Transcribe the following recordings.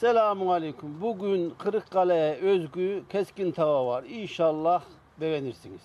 Selamun Aleyküm. Bugün Kırıkkale'ye özgü keskin tava var. İnşallah beğenirsiniz.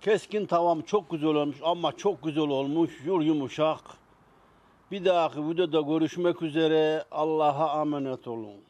Keskin tavam çok güzel olmuş ama çok güzel olmuş. Yumuşak. Bir dahaki videoda görüşmek üzere. Allah'a emanet olun.